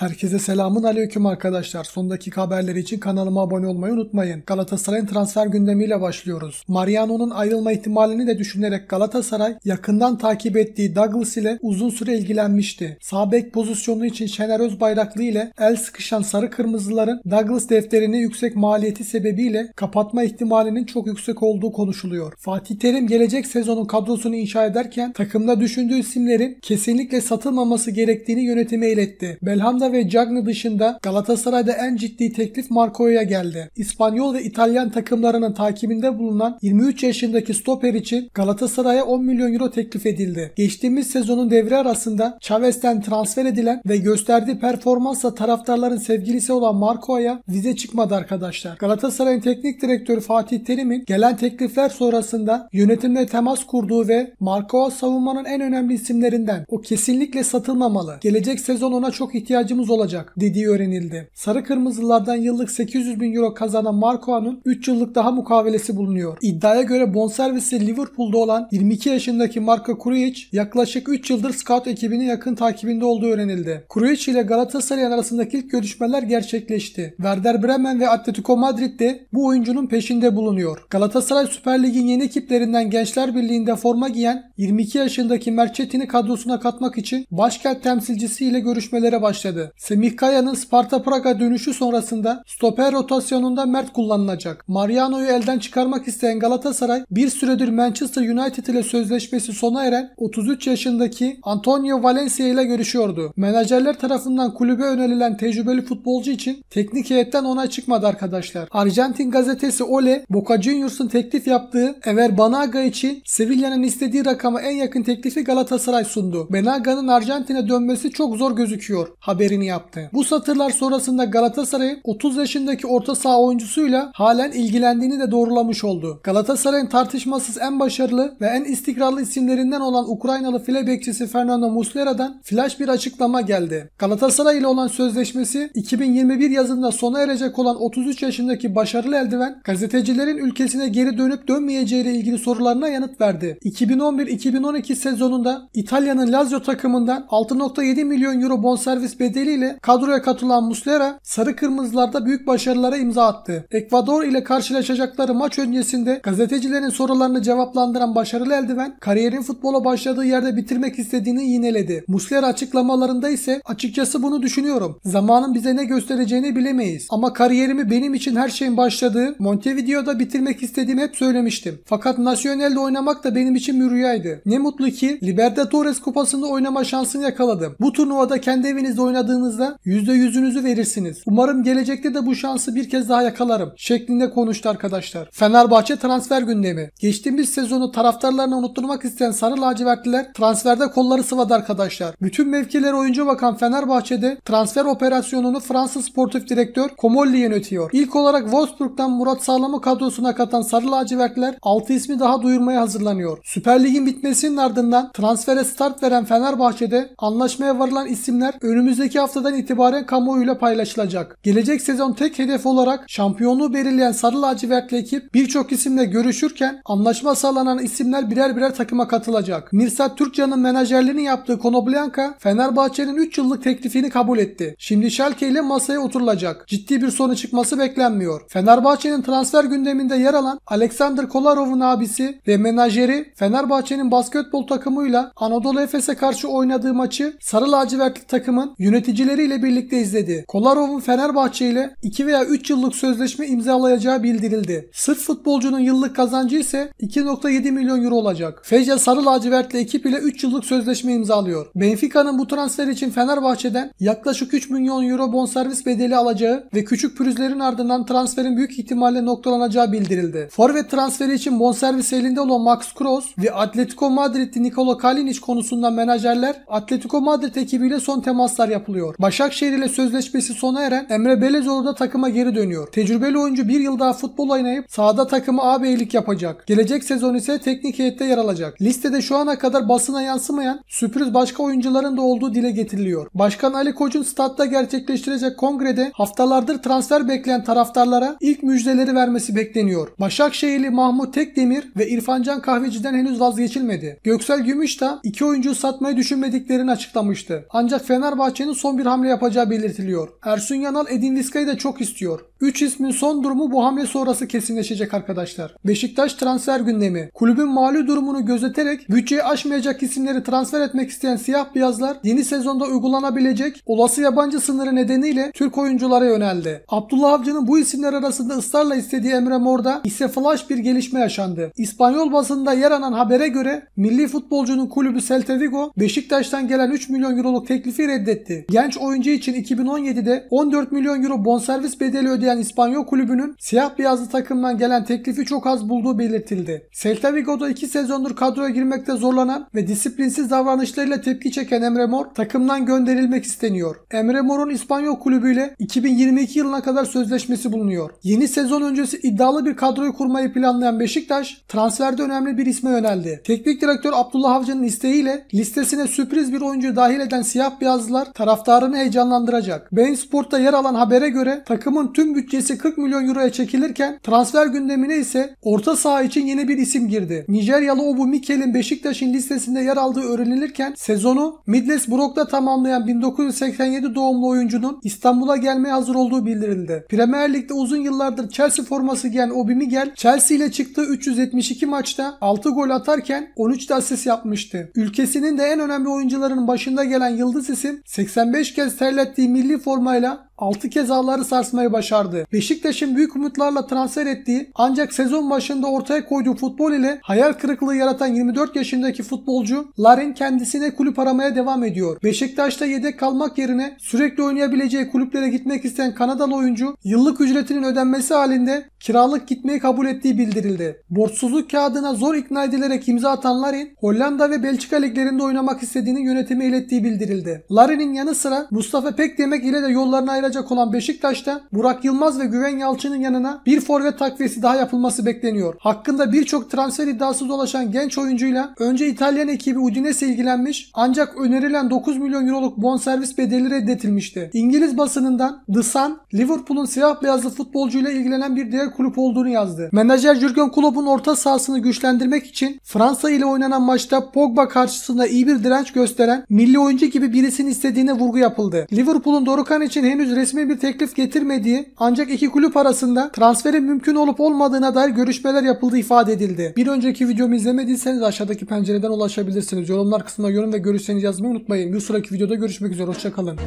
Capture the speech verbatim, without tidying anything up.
Herkese selamun aleyküm arkadaşlar. Son dakika haberleri için kanalıma abone olmayı unutmayın. Galatasaray'ın transfer gündemiyle başlıyoruz. Mariano'nun ayrılma ihtimalini de düşünerek Galatasaray yakından takip ettiği Douglas ile uzun süre ilgilenmişti. Sağ bek pozisyonu için Şener Özbayraklı ile el sıkışan sarı kırmızıların Douglas defterini yüksek maliyeti sebebiyle kapatma ihtimalinin çok yüksek olduğu konuşuluyor. Fatih Terim gelecek sezonun kadrosunu inşa ederken takımda düşündüğü isimlerin kesinlikle satılmaması gerektiğini yönetime iletti. Belham da ve Cagney dışında Galatasaray'da en ciddi teklif Marcao'ya geldi. İspanyol ve İtalyan takımlarının takibinde bulunan yirmi üç yaşındaki stoper için Galatasaray'a on milyon euro teklif edildi. Geçtiğimiz sezonun devre arasında Chaves'ten transfer edilen ve gösterdiği performansla taraftarların sevgilisi olan Marcao'ya vize çıkmadı arkadaşlar. Galatasaray'ın teknik direktörü Fatih Terim'in gelen teklifler sonrasında yönetimle temas kurduğu ve Marcao savunmanın en önemli isimlerinden, o kesinlikle satılmamalı, gelecek sezon ona çok ihtiyacımız olacak dediği öğrenildi. Sarı kırmızılardan yıllık sekiz yüz bin euro kazanan Marcao'nun üç yıllık daha mukavelesi bulunuyor. İddiaya göre bonservisi Liverpool'da olan yirmi iki yaşındaki Marco Kurić yaklaşık üç yıldır scout ekibinin yakın takibinde olduğu öğrenildi. Kurić ile Galatasaray arasındaki ilk görüşmeler gerçekleşti. Werder Bremen ve Atletico Madrid de bu oyuncunun peşinde bulunuyor. Galatasaray Süper Lig'in yeni ekiplerinden Gençler Birliği'nde forma giyen yirmi iki yaşındaki Merçetin'i kadrosuna katmak için başkent temsilcisi ile görüşmelere başladı. Semih Kaya'nın Sparta Praga dönüşü sonrasında stoper rotasyonunda Mert kullanılacak. Mariano'yu elden çıkarmak isteyen Galatasaray bir süredir Manchester United ile sözleşmesi sona eren otuz üç yaşındaki Antonio Valencia ile görüşüyordu. Menajerler tarafından kulübe önerilen tecrübeli futbolcu için teknik heyetten onay çıkmadı arkadaşlar. Arjantin gazetesi Ole, Boca Juniors'un teklif yaptığı Ever Banega için Sevilla'nın istediği rakama en yakın teklifi Galatasaray sundu. Banega'nın Arjantin'e dönmesi çok zor gözüküyor haberini yaptı. Bu satırlar sonrasında Galatasaray'ın otuz yaşındaki orta saha oyuncusuyla halen ilgilendiğini de doğrulamış oldu. Galatasaray'ın tartışmasız en başarılı ve en istikrarlı isimlerinden olan Ukraynalı file bekçisi Fernando Muslera'dan flash bir açıklama geldi. Galatasaray ile olan sözleşmesi iki bin yirmi bir yazında sona erecek olan otuz üç yaşındaki başarılı eldiven, gazetecilerin ülkesine geri dönüp dönmeyeceği ile ilgili sorularına yanıt verdi. iki bin on bir iki bin on iki sezonunda İtalya'nın Lazio takımından altı nokta yedi milyon euro bonservis bedeli ile kadroya katılan Muslera sarı kırmızılarda büyük başarılara imza attı. Ekvador ile karşılaşacakları maç öncesinde gazetecilerin sorularını cevaplandıran başarılı eldiven kariyerin futbola başladığı yerde bitirmek istediğini yineledi. Muslera açıklamalarında ise açıkçası bunu düşünüyorum. Zamanın bize ne göstereceğini bilemeyiz. Ama kariyerimi benim için her şeyin başladığı Montevideo'da bitirmek istediğimi hep söylemiştim. Fakat Nacional'de oynamak da benim için bir rüyaydı. Ne mutlu ki Libertadores kupasında oynama şansını yakaladım. Bu turnuvada kendi evinizde oynadığınız yüzde yüzünüzü verirsiniz. Umarım gelecekte de bu şansı bir kez daha yakalarım şeklinde konuştu arkadaşlar. Fenerbahçe transfer gündemi. Geçtiğimiz sezonu taraftarlarına unutturmak isteyen sarı lacivertliler transferde kolları sıvadı arkadaşlar. Bütün mevkilere oyuncu bakan Fenerbahçe'de transfer operasyonunu Fransız sportif direktör Comolli yönetiyor. İlk olarak Wolfsburg'dan Murat Sağlam'ı kadrosuna katan sarı lacivertliler altı ismi daha duyurmaya hazırlanıyor. Süper Lig'in bitmesinin ardından transfere start veren Fenerbahçe'de anlaşmaya varılan isimler önümüzdeki hafta haftadan itibaren kamuoyuyla paylaşılacak. Gelecek sezon tek hedef olarak şampiyonluğu belirleyen sarı lacivertli ekip birçok isimle görüşürken anlaşma sağlanan isimler birer birer takıma katılacak. Mirsad Türkcan'ın menajerliğini yaptığı Konoplyanka, Fenerbahçe'nin üç yıllık teklifini kabul etti. Şimdi Schalke ile masaya oturulacak. Ciddi bir sonuç çıkması beklenmiyor. Fenerbahçe'nin transfer gündeminde yer alan Alexander Kolarov'un abisi ve menajeri Fenerbahçe'nin basketbol takımıyla Anadolu Efes'e karşı oynadığı maçı sarı lacivertli takımın yönetici ile birlikte izledi. Kolarov'un Fenerbahçe ile iki veya üç yıllık sözleşme imzalayacağı bildirildi. Sırf futbolcunun yıllık kazancı ise iki nokta yedi milyon euro olacak. Fecca sarı lacivertli ekip ile üç yıllık sözleşme imzalıyor. Benfica'nın bu transfer için Fenerbahçe'den yaklaşık üç milyon euro bonservis bedeli alacağı ve küçük pürüzlerin ardından transferin büyük ihtimalle noktalanacağı bildirildi. Forvet transferi için bonservis elinde olan Max Kroos ve Atletico Madrid'li Nikola Kalinic konusunda menajerler Atletico Madrid ekibiyle son temaslar yapılıyor. Başakşehir ile sözleşmesi sona eren Emre Belezoğlu da takıma geri dönüyor. Tecrübeli oyuncu bir yıl daha futbol oynayıp sahada takıma ağabeylik yapacak. Gelecek sezon ise teknik heyette yer alacak. Listede şu ana kadar basına yansımayan sürpriz başka oyuncuların da olduğu dile getiriliyor. Başkan Ali Koç'un statta gerçekleştirecek kongrede haftalardır transfer bekleyen taraftarlara ilk müjdeleri vermesi bekleniyor. Başakşehirli Mahmut Tekdemir ve İrfancan Kahveci'den henüz vazgeçilmedi. Göksel Gümüş de iki oyuncuyu satmayı düşünmediklerini açıklamıştı. Ancak Fenerbahçe'nin son son bir hamle yapacağı belirtiliyor. Ersun Yanal Edin Dzeka'yı da çok istiyor. üç ismin son durumu bu hamle sonrası kesinleşecek arkadaşlar. Beşiktaş transfer gündemi. Kulübün mali durumunu gözeterek bütçeyi aşmayacak isimleri transfer etmek isteyen siyah beyazlar yeni sezonda uygulanabilecek olası yabancı sınırı nedeniyle Türk oyunculara yöneldi. Abdullah Avcı'nın bu isimler arasında ısrarla istediği Emre Mor'da ise flash bir gelişme yaşandı. İspanyol basında yer alan habere göre milli futbolcunun kulübü Celta Vigo Beşiktaş'tan gelen üç milyon euroluk teklifi reddetti. Genç oyuncu için iki bin on yedi'de on dört milyon euro bonservis bedeli ödeyen İspanyol kulübünün siyah beyazlı takımdan gelen teklifi çok az bulduğu belirtildi. Celta Vigo'da iki sezondur kadroya girmekte zorlanan ve disiplinsiz davranışlarıyla tepki çeken Emre Mor takımdan gönderilmek isteniyor. Emre Mor'un İspanyol kulübüyle iki bin yirmi iki yılına kadar sözleşmesi bulunuyor. Yeni sezon öncesi iddialı bir kadroyu kurmayı planlayan Beşiktaş transferde önemli bir isme yöneldi. Teknik direktör Abdullah Avcı'nın isteğiyle listesine sürpriz bir oyuncu dahil eden siyah beyazlılar taraftarını heyecanlandıracak. Bein Sport'ta yer alan habere göre takımın tüm bütçesi kırk milyon euroya çekilirken transfer gündemine ise orta saha için yeni bir isim girdi. Nijeryalı Obu Mikel'in Beşiktaş'ın listesinde yer aldığı öğrenilirken sezonu Middlesbrough'ta tamamlayan bin dokuz yüz seksen yedi doğumlu oyuncunun İstanbul'a gelmeye hazır olduğu bildirildi. Premier Lig'de uzun yıllardır Chelsea forması giyen Obi Mikel, Chelsea ile çıktığı üç yüz yetmiş iki maçta altı gol atarken on üç de asist yapmıştı. Ülkesinin de en önemli oyuncularının başında gelen yıldız isim seksen beş kez terlettiği milli formayla altı kez ağları sarsmayı başardı. Beşiktaş'ın büyük umutlarla transfer ettiği ancak sezon başında ortaya koyduğu futbol ile hayal kırıklığı yaratan yirmi dört yaşındaki futbolcu Larin kendisine kulüp aramaya devam ediyor. Beşiktaş'ta yedek kalmak yerine sürekli oynayabileceği kulüplere gitmek isteyen Kanadalı oyuncu yıllık ücretinin ödenmesi halinde kiralık gitmeyi kabul ettiği bildirildi. Borçsuzluk kağıdına zor ikna edilerek imza atan Larin, Hollanda ve Belçika liglerinde oynamak istediğini yönetime ilettiği bildirildi. Larin'in yanı sıra Mustafa Pekdemek ile de yollarını ayıran olan Beşiktaş'ta Burak Yılmaz ve Güven Yalçın'ın yanına bir forvet takviyesi daha yapılması bekleniyor. Hakkında birçok transfer iddiası dolaşan genç oyuncuyla önce İtalyan ekibi Udinese ilgilenmiş ancak önerilen dokuz milyon euroluk bonservis bedeli reddedilmişti. İngiliz basınından The Sun, Liverpool'un siyah beyazlı futbolcuyla ilgilenen bir diğer kulüp olduğunu yazdı. Menajer Jürgen Klopp'un orta sahasını güçlendirmek için Fransa ile oynanan maçta Pogba karşısında iyi bir direnç gösteren milli oyuncu gibi birisini istediğine vurgu yapıldı. Liverpool'un Dorukhan için henüz resmi bir teklif getirmediği ancak iki kulüp arasında transferin mümkün olup olmadığına dair görüşmeler yapıldığı ifade edildi. Bir önceki videomu izlemediyseniz aşağıdaki pencereden ulaşabilirsiniz. Yorumlar kısmına yorum ve görüşlerinizi yazmayı unutmayın. Bir sonraki videoda görüşmek üzere. Hoşça kalın.